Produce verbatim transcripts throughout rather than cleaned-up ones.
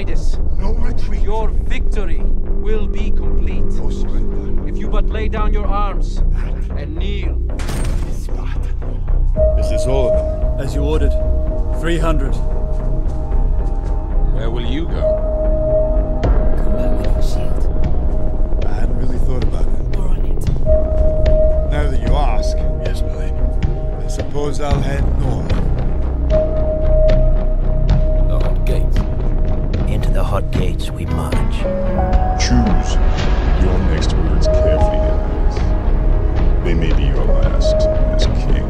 Leonidas. No retreat. Your victory will be complete. No surrender. If you but lay down your arms and kneel. Sparta. This is all. As you ordered. three hundred. Where will you go? Come back with your shield. I hadn't really thought about it. We're on it. Now that you ask, yes, Milady. I suppose I'll head north. The hot gates. Into the hot gates we march. Choose your next words carefully, Elias. They may be your last as king.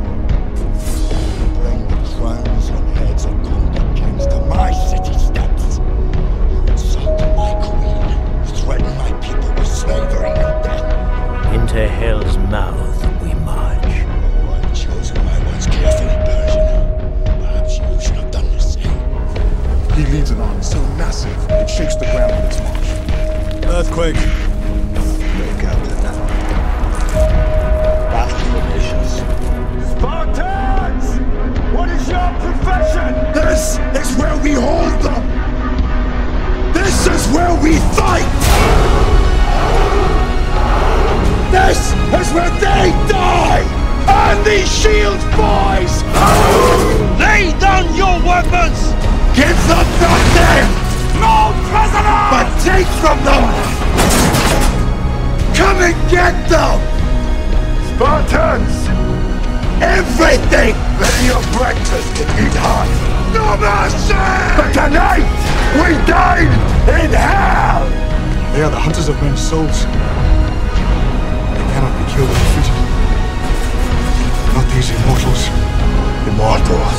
Bring the crowns and heads of conquered kings to my city steps. You insult my queen, threaten my people with slavery and death. Into hell's mouth we march. Oh, I've chosen my words carefully, Persia. Perhaps you should have done the same. He leads an army so massive it shakes the ground with its march. Earthquake. Wake up, Captain. Spartans! What is your profession? This is where we hold them! This is where we fight! This is where they die! And these shield boys! Lay down your weapons! Give them nothing! No prisoner! But take from them! Come and get them! Spartans! Everything! Let your breakfast and eat hot! No mercy! But tonight, we died in hell! They are the hunters of men's souls. They cannot be killed or defeated. Not these immortals. Immortals?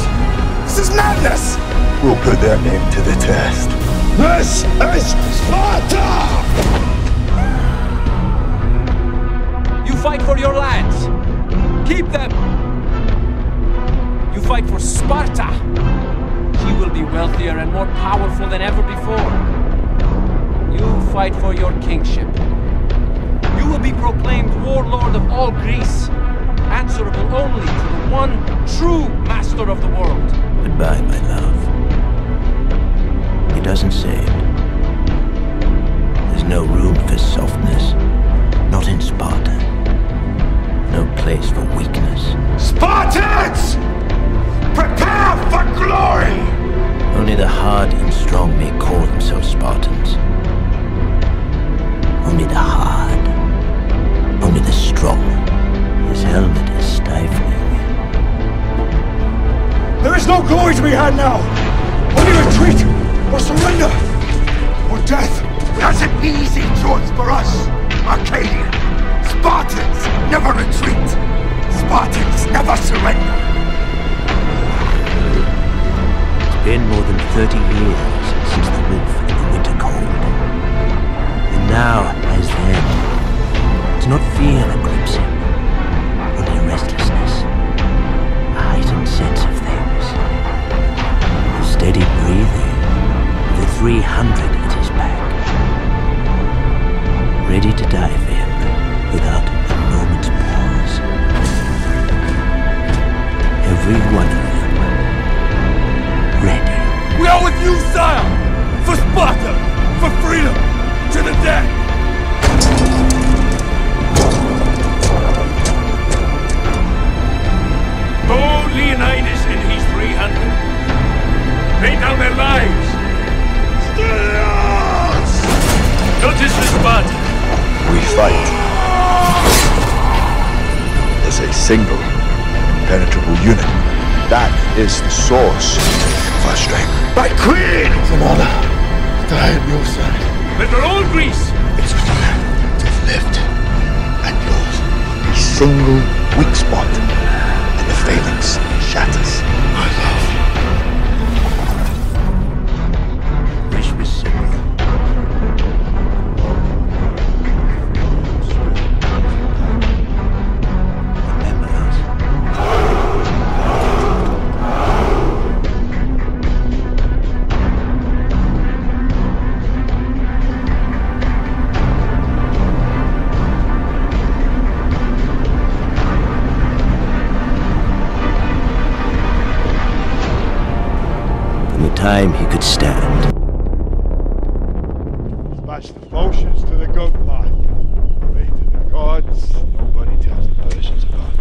This is madness! We'll put their name to the test. This is Sparta! You fight for your lands! Keep them! You fight for Sparta. She will be wealthier and more powerful than ever before. You fight for your kingship. You will be proclaimed warlord of all Greece, answerable only to the one true master of the world. Goodbye, my love. He doesn't say it. There's no room for softness, not in Sparta. No place for weakness. Spartans! Prepare for glory! Only the hard and strong may call themselves Spartans. Only the hard, only the strong is held at a stifling. There is no glory to be had now! Only retreat, or surrender, or death! That's an easy choice for us, Arcadian. Spartans never retreat! Spartans never surrender! It's been more than thirty years since the wolf and the winter cold. And now, as then, do not fear a glimpsing, only a restlessness, a heightened sense of things. The steady breathing, the three hundred at his back. Ready to die for him without a moment's pause. Every one of them. Ready. We are with you, sire! For Sparta! For freedom! To the death! Oh, Leonidas and his three hundred! Lay down their lives! Stilios! Notice the Sparta! We fight. As a single, impenetrable unit. That is the source. My queen! It's an honor that I am your side. But for all Greece! It's an honor to have lived and lost a single weak spot in the phalanx shatters. My love. Wish was simple. Time he could stand. goat lie. Pray to the gods. Nobody tells the Persians about it.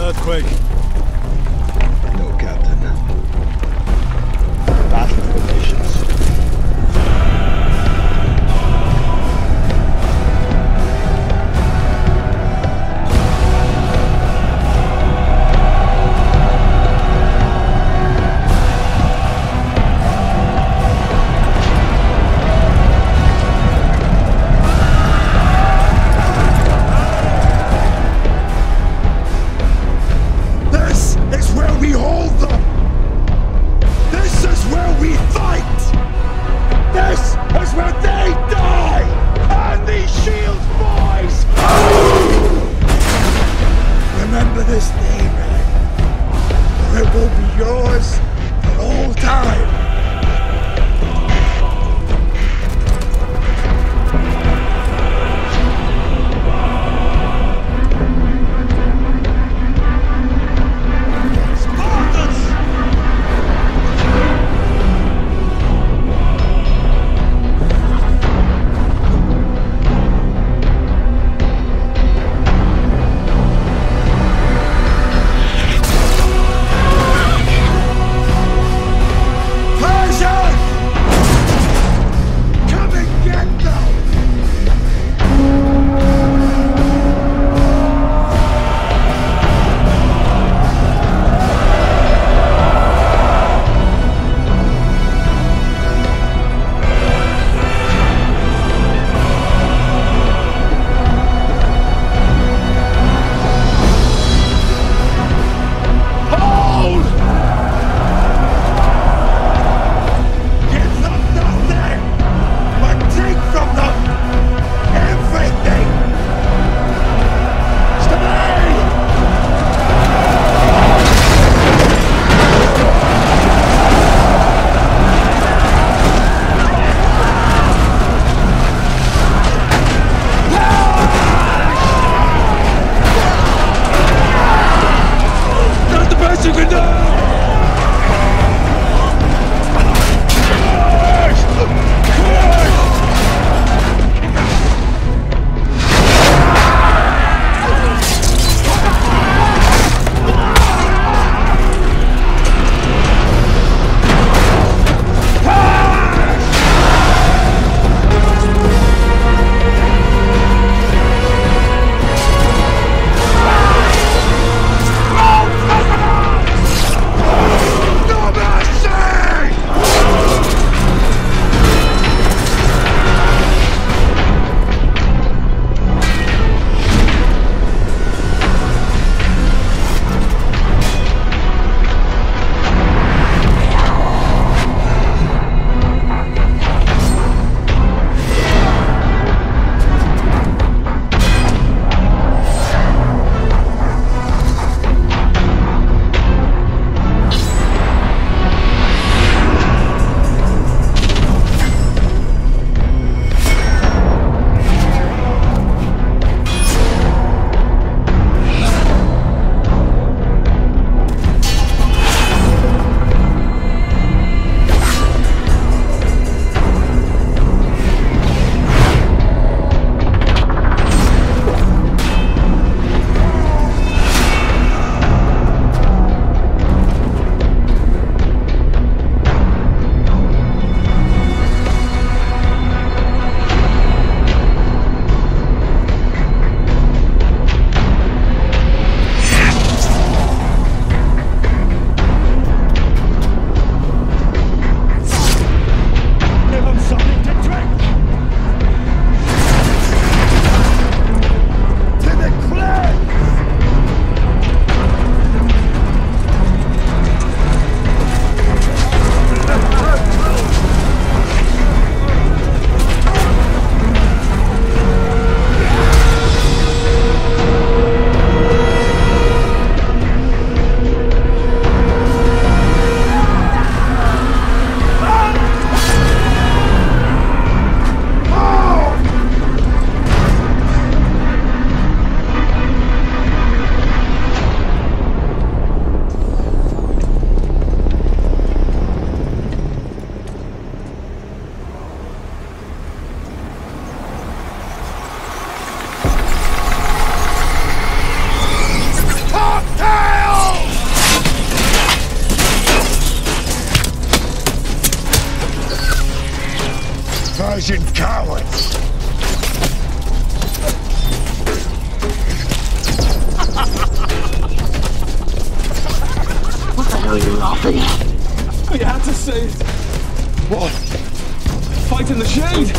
Earthquake. No, Captain. Battle for the nations. Persian cowards! What the hell are you laughing at? We had to save it. What? Fight in the shade?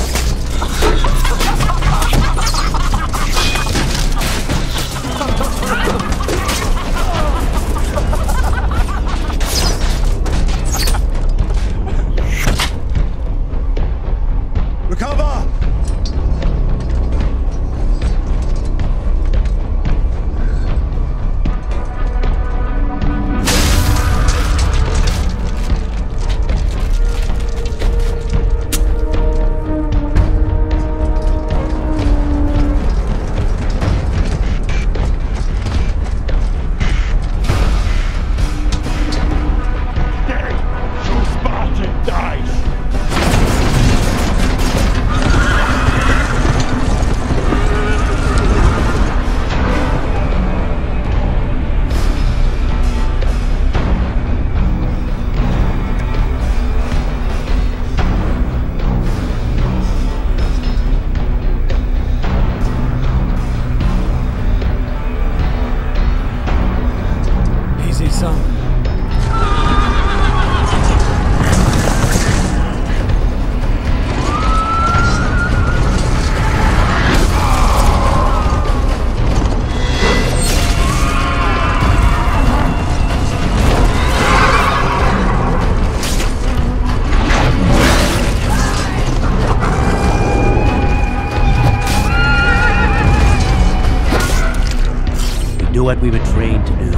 What we were trained to do,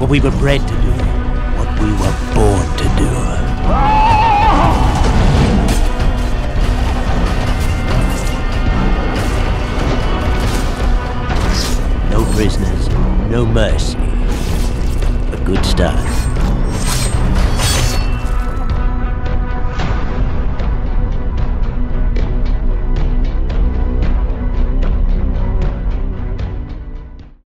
what we were bred to do, what we were born to do. No prisoners, no mercy. A good start.